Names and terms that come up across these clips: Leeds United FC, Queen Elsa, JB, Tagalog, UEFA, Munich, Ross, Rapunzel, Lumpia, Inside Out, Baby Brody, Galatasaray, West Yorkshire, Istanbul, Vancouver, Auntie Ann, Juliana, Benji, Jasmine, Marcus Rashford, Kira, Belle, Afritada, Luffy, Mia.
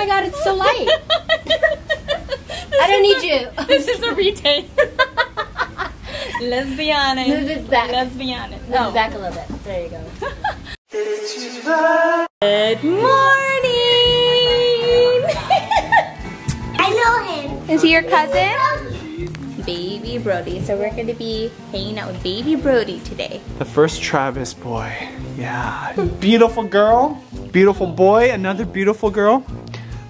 my god, it's so light. I don't need you. This is a retake. Let's be honest. Move this back. Let's be honest. Move it back a little bit. There you go. Good morning. I know him. Is he your cousin? Baby Brody. So we're going to be hanging out with Baby Brody today. The first Travis boy. Yeah. Beautiful girl. Beautiful boy. Another beautiful girl.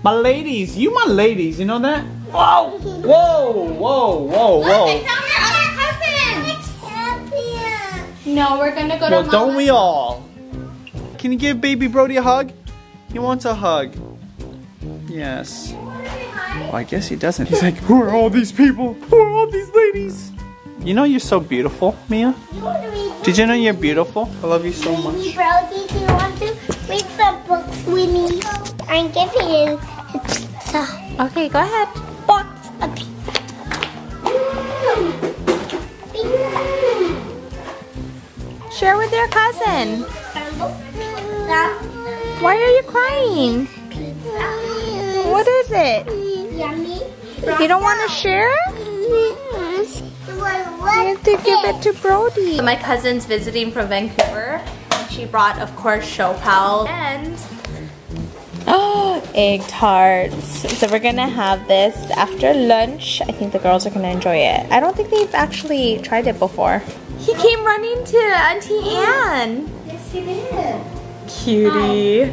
My ladies. You my ladies. You know that? Whoa. Whoa. Whoa. Whoa. Whoa. No, we're gonna go to Mama. Well, don't we all? Can you give Baby Brody a hug? He wants a hug. Yes. Well, I guess he doesn't. He's like, who are all these people? Who are all these ladies? You know you're so beautiful, Mia. Did you know you're beautiful? I love you so much. Baby Brody, do you want to read some books with me? I'm giving you a pizza. Okay, go ahead. Box a pizza. Share with your cousin. Why are you crying? What is it? You don't want to share? You have to give it to Brody. So my cousin's visiting from Vancouver. And she brought, of course, Chopal and egg tarts. So we're gonna have this after lunch. I think the girls are gonna enjoy it. I don't think they've actually tried it before. He came running to Auntie Ann. Yes, he did. Cutie. Oh,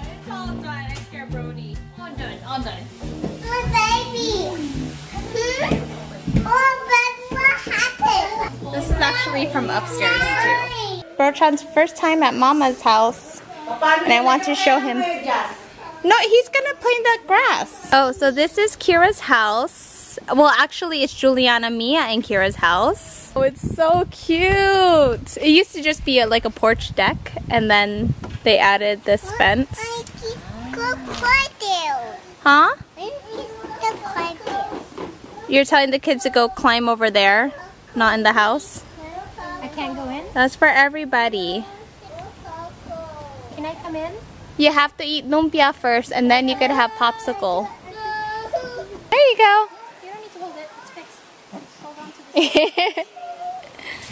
it's all done. I scare Brody. All done, all done. My baby. Mm-hmm. Oh, but what happened? This is actually from upstairs, too. Bertrand's first time at Mama's house, and I want to show him. No, he's gonna play in the grass. Oh, so this is Kira's house. Well, actually, it's Juliana, Mia, and Kira's house. Oh, it's so cute. It used to just be a, like a porch deck, and then they added this fence. Huh? You're telling the kids to go climb over there, not in the house? I can't go in? That's for everybody. Can I come in? You have to eat lumpia first and then you could have popsicle. There you go. You don't need to hold it. It's fixed. Hold on to this.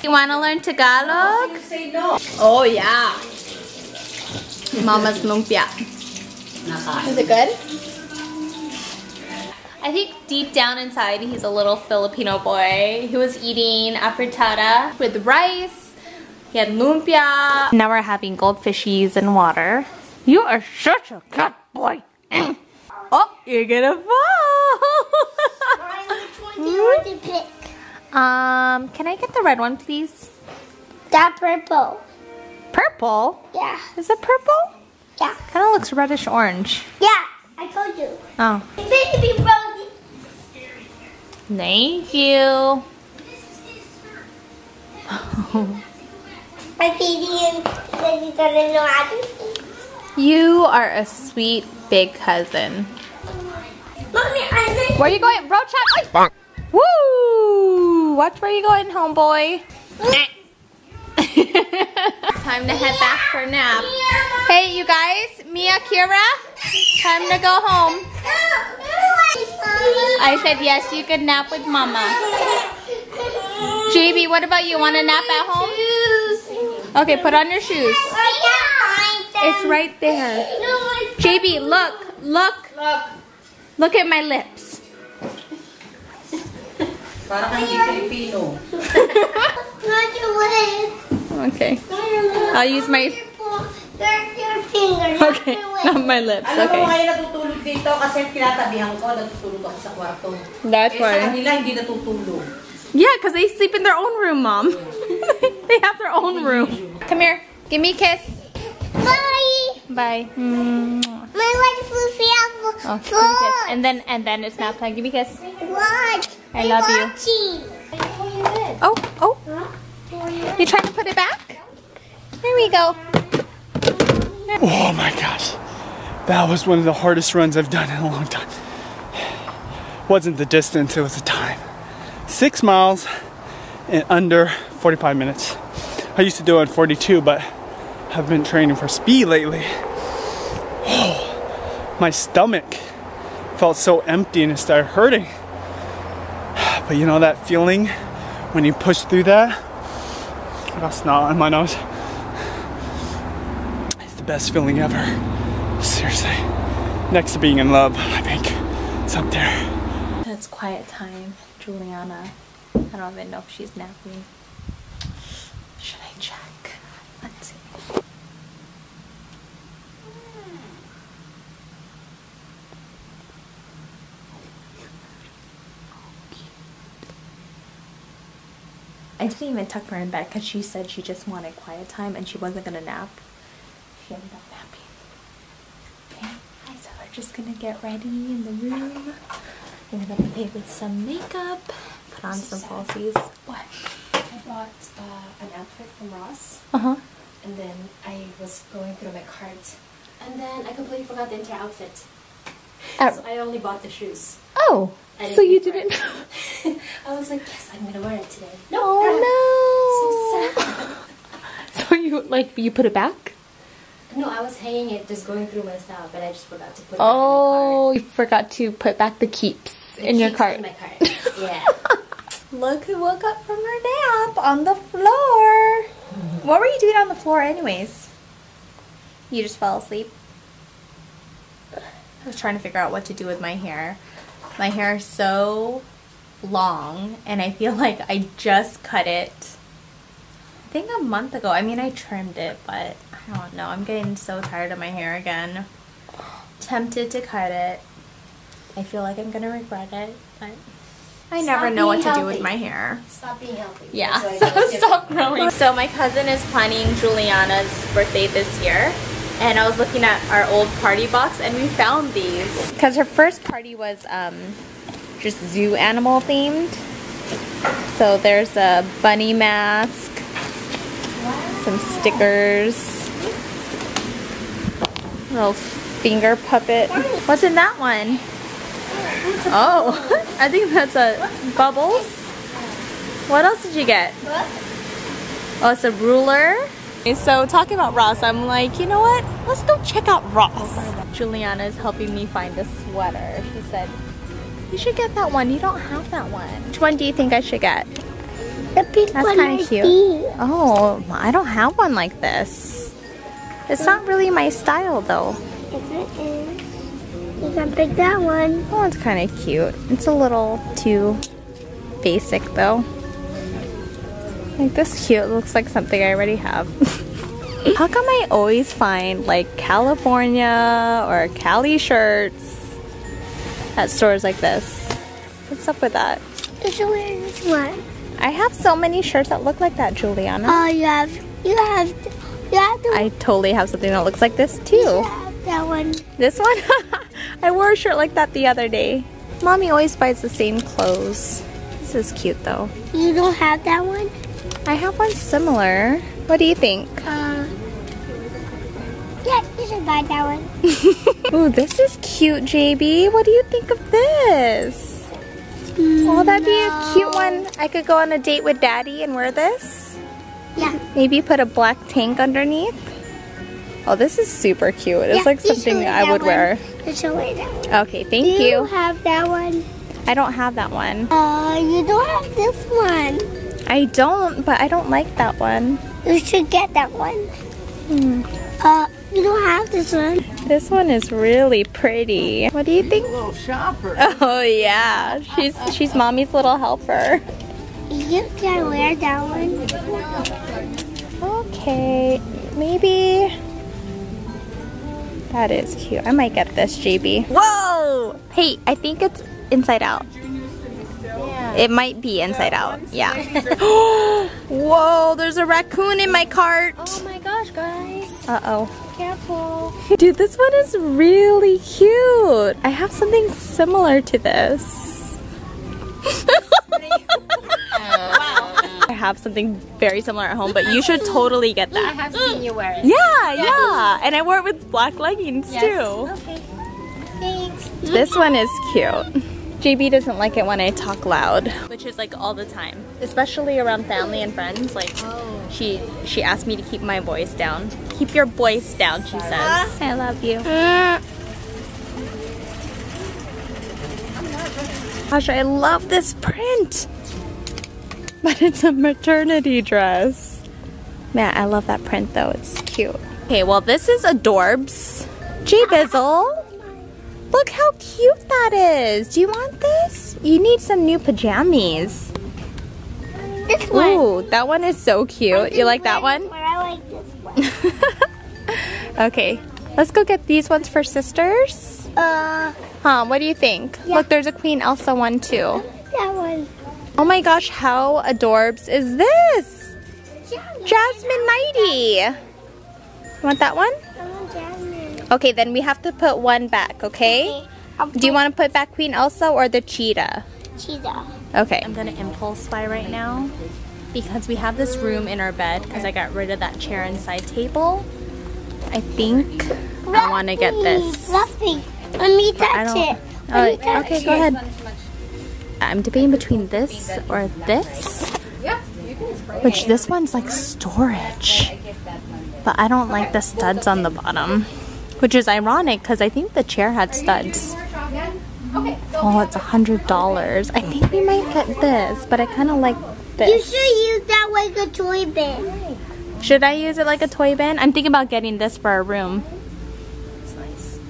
You want to learn Tagalog? You say no. Oh yeah. Mama's lumpia. Is it good? I think deep down inside, he's a little Filipino boy. He was eating afritada with rice. He had lumpia. Now we're having goldfishies and water. You are such a good boy. Oh, you're gonna fall. Ryan, which one do you want to pick? Can I get the red one, please? That purple. Purple? Yeah. Is it purple? Yeah. Kind of looks reddish orange. Yeah, I told you. Oh. Baby Brody. Thank you. You are a sweet big cousin. Where are you going? Bro, chat. Woo! Watch where you going, homeboy. Time to head back for a nap. Hey, you guys. Mia, Kira. Time to go home. I said yes, you could nap with Mama. JB, what about you? Want to nap at home? Okay, put on your shoes. It's right there. JB, look, look. Look at my lips. Okay. I'll use my... Okay, not my lips. Okay. That's why. Yeah, because they sleep in their own room, Mom. They have their own room. Come here. Give me a kiss. Bye. Bye. Oh, give me a kiss. And then it's nap time. Give me a kiss. I love you. Oh, oh. You trying to put it back? There we go. Oh my gosh, that was one of the hardest runs I've done in a long time. Wasn't the distance, it was the time. 6 miles in under 45 minutes. I used to do it in 42, but I've been training for speed lately. Oh, my stomach felt so empty and it started hurting. But you know that feeling when you push through that? I got snot on my nose. It's the best feeling ever. Seriously. Next to being in love, I think. It's up there. It's quiet time. Juliana. I don't even know if she's napping. Should I check? Let's see. I didn't even tuck her in bed because she said she just wanted quiet time and she wasn't gonna nap. She ended up napping. Okay, so we're just gonna get ready in the room. I'm gonna play with some makeup, put on some falsies. What? I bought an outfit from Ross. And then I was going through my cart, and then I completely forgot the entire outfit. So I only bought the shoes. Oh. So you didn't? I was like, yes, I'm gonna wear it today. No, oh, no. So sad. So you you put it back? No, I was hanging it, just going through my stuff, but I just forgot to put it back in my cart. Oh, you forgot to put back the keeps in your cart. In my cart. Yeah. Look who woke up from her nap on the floor. What were you doing on the floor, anyways? You just fell asleep. I was trying to figure out what to do with my hair. My hair is so long, and I feel like I just cut it, I think a month ago. I mean, I trimmed it, but I don't know. I'm getting so tired of my hair again. Tempted to cut it. I feel like I'm going to regret it, but I never know what to do with my hair. Stop being healthy. Yeah, so stop growing. So my cousin is planning Juliana's birthday this year. And I was looking at our old party box and we found these. Because her first party was just zoo animal themed. So there's a bunny mask, wow, some stickers, a little finger puppet. What's in that one? Oh, I think that's a bubbles. What else did you get? Oh, it's a ruler. So talking about Ross, I'm like, you know what? Let's go check out Ross. Juliana is helping me find a sweater. She said, you should get that one. You don't have that one. Which one do you think I should get? The pink one. That's kind of cute. Oh, I don't have one like this. It's not really my style though. You can pick that one. That one's kind of cute. It's a little too basic though. Like this cute, looks like something I already have. How come I always find like California or Cali shirts at stores like this? What's up with that? It's a weird one. I have so many shirts that look like that, Juliana. Oh, you have I totally have something that looks like this too. You have that one. This one? I wore a shirt like that the other day. Mommy always buys the same clothes. This is cute though. You don't have that one? I have one similar. What do you think? Yeah, you should buy that one. Ooh, this is cute, JB. What do you think of this? Oh, that'd be a cute one. I could go on a date with Daddy and wear this? Yeah. Maybe put a black tank underneath? Oh, this is super cute. It's like something I would wear. You should wear that one. Okay, thank you. Do you have that one? I don't have that one. You don't have this one. I don't, but I don't like that one. You should get that one. You don't have this one. This one is really pretty. What do you think? A little shopper. Oh yeah, she's mommy's little helper. You can wear that one. Okay, maybe. That is cute. I might get this, JB. Whoa! Hey, I think it's Inside Out. It might be Inside Out, yeah. Whoa, there's a raccoon in my cart. Oh my gosh, guys. Uh-oh. Careful. Dude, this one is really cute. I have something similar to this. I have something very similar at home, but you should totally get that. I have seen you wear it. Yeah. And I wore it with black leggings too. Okay. Thanks. This one is cute. JB doesn't like it when I talk loud, which is like all the time, especially around family and friends. Like, oh, she asked me to keep my voice down. Keep your voice down, she says. I love you. Gosh, I love this print, but it's a maternity dress. Man, I love that print though, it's cute. Okay, well this is adorbs. J-Bizzle, look how cute that is. Do you want this? You need some new pajamas. This one. Ooh, that one is so cute. You like that one? I like this one. Okay, let's go get these ones for sisters. What do you think? Yeah. Look, there's a Queen Elsa one too. That one. Oh my gosh, how adorbs is this? Jasmine nightie. You want that one? I want Jasmine. Okay, then we have to put one back, okay? Do you want to put back Queen Elsa or the cheetah? Cheetah. Okay. I'm gonna impulse buy right now because we have this room in our bed because I got rid of that chair and side table. I think I want to get this. Luffy. Let me touch it. Okay, go ahead. I'm debating between this or this, which this one's like storage, but I don't like the studs on the bottom, which is ironic because I think the chair had studs. Oh, it's $100. I think we might get this, but I kind of like this. You should use that like a toy bin. Should I use it like a toy bin? I'm thinking about getting this for our room.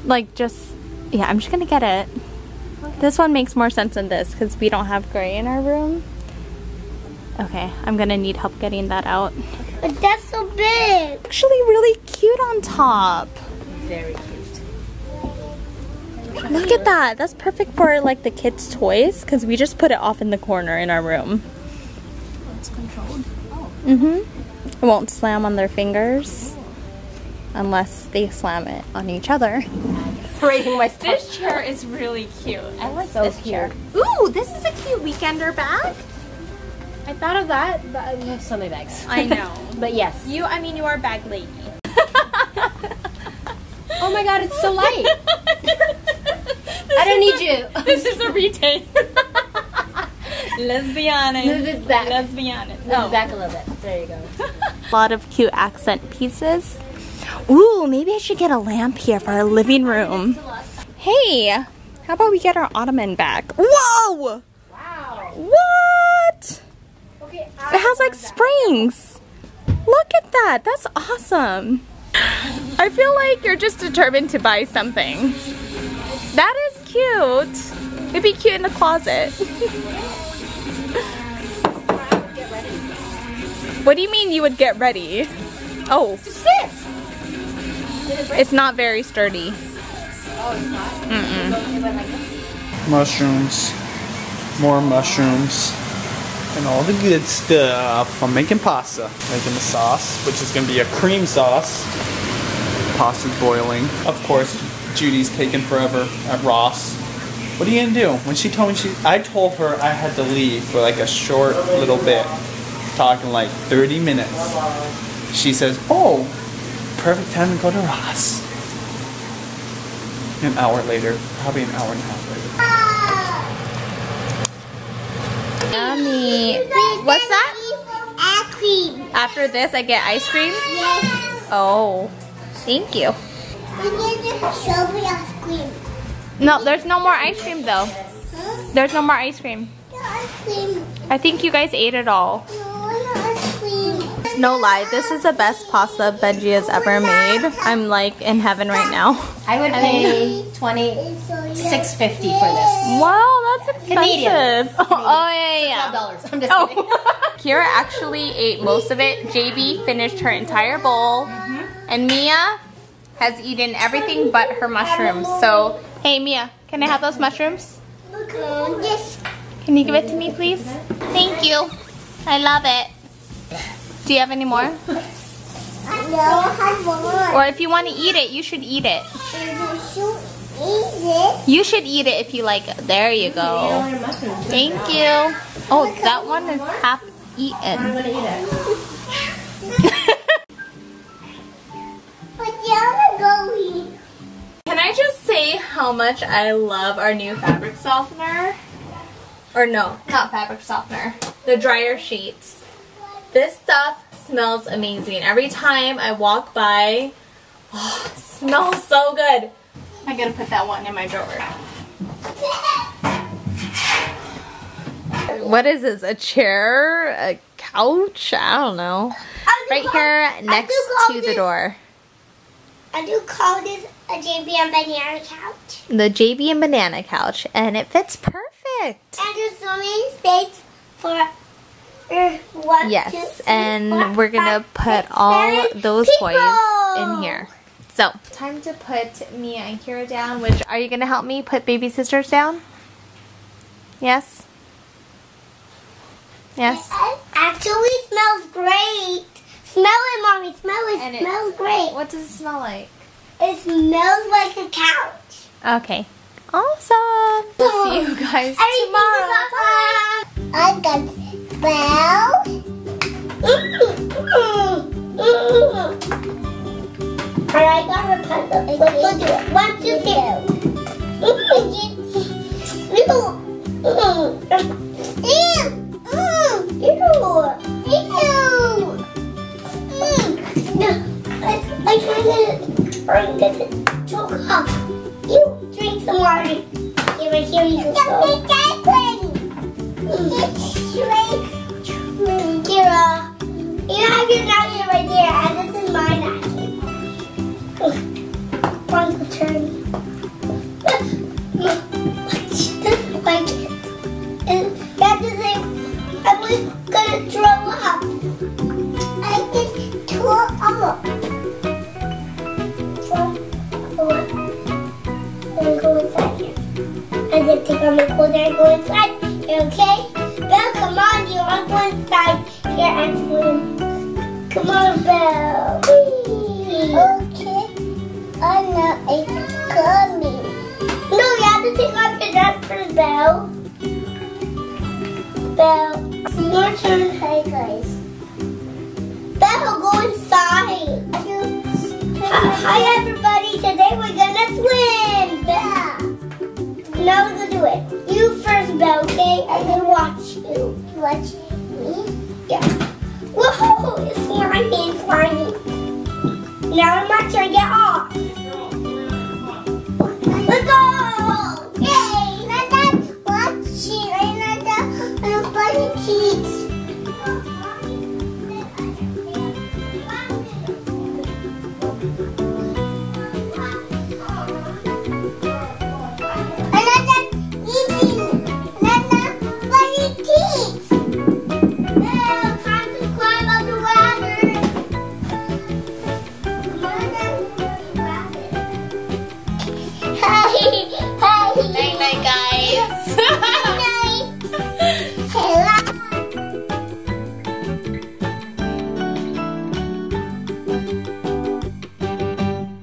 Like just, yeah, I'm just gonna get it. Okay. This one makes more sense than this because we don't have gray in our room. Okay, I'm gonna need help getting that out. But that's so big. Actually really cute on top. Very cute. Look at that. That's perfect for like the kids' toys because we just put it off in the corner in our room. It's controlled. Oh. It won't slam on their fingers. Unless they slam it on each other. This chair is really cute. I like this chair. Ooh, this is a cute weekender bag. I thought of that, but I have so many bags. I know. But yes. You, I mean, you are a bag lady. Oh my god, it's so light. I don't need you. This is a retake. Let's be honest. Move it back. Let's be honest. Move it back a little bit. There you go. A lot of cute accent pieces. Ooh, maybe I should get a lamp here for our living room. Hey, how about we get our ottoman back? Whoa! Wow. What? Okay, it has like springs. Look at that. That's awesome. I feel like you're just determined to buy something. That is cute. It'd be cute in the closet. What do you mean you would get ready? Oh. Just sit. It's not very sturdy. Oh, it's not? Mm-mm. Mushrooms. More mushrooms. And all the good stuff. I'm making pasta. Making the sauce, which is going to be a cream sauce. Pasta's boiling. Of course, Judy's taking forever at Ross. What are you going to do? When she told me I told her I had to leave for like a short little bit. Talking like 30 minutes. She says, oh, perfect time to go to Ross. An hour later, probably an hour and a half later. Yummy. What's that? Ice cream. After this, I get ice cream? Yes. Oh, thank you. No, there's no more ice cream though. There's no more ice cream. I think you guys ate it all. No lie, this is the best pasta Benji has ever made. I'm like in heaven right now. I would pay $26.50 for this. Wow, that's expensive. Canadian. Oh yeah, yeah. $12. I'm just kidding. Kira actually ate most of it. JB finished her entire bowl, and Mia has eaten everything but her mushrooms. So hey Mia, can I have those mushrooms? Yes. Can you give it to me, please? Thank you. I love it. Do you have any more? No, I have more. Or if you want to eat it, you should eat it. You should eat it if you like it. There you go. Thank you. Oh, that one is half eaten. I'm going to eat it. Can I just say how much I love our new fabric softener. Or no, not fabric softener. The dryer sheets. This stuff smells amazing. Every time I walk by, oh, it smells so good. I gotta put that one in my drawer. What is this? A chair? A couch? I don't know. Right here next to the door. I do call this a JB and banana couch. The JB and banana couch, and it fits perfect. And there's so many space for one, yes, two, three, and four, we're gonna five, put all those people. Toys in here. So time to put Mia and Kira down. Which are you gonna help me put baby sisters down? Yes. Yes. It actually smells great. Smell it, Mommy. Smell it. It smells great. What does it smell like? It smells like a couch. Okay. Awesome. We'll see you guys tomorrow. I got Belle. And I got Rapunzel. Let's do it. 1, 2, 3. No, I trying to bring this choke up. You drink some water. Here you go. Don't make that pudding. It's straight. Kira, you have your napkin right there, and this is my napkin. One will turn. Like it. And that is it. I'm just going to throw up. I can. Go inside here. I'm going to take on my clothes and go inside. You're okay? Belle, come on, you want to go inside here and swim. Come on, Belle. Whee. Okay. I'm not a gummy. No, you have to take off your dress for Belle. Belle, it's your turn. Hi, guys. Belle, go inside. Hi everybody, today we're gonna swim, Belle. Now we're gonna do it. You first, Belle, okay? I'm gonna watch you. Watch me? Yeah. Whoa, it's slimy and slimy. Now I'm not sure I get off.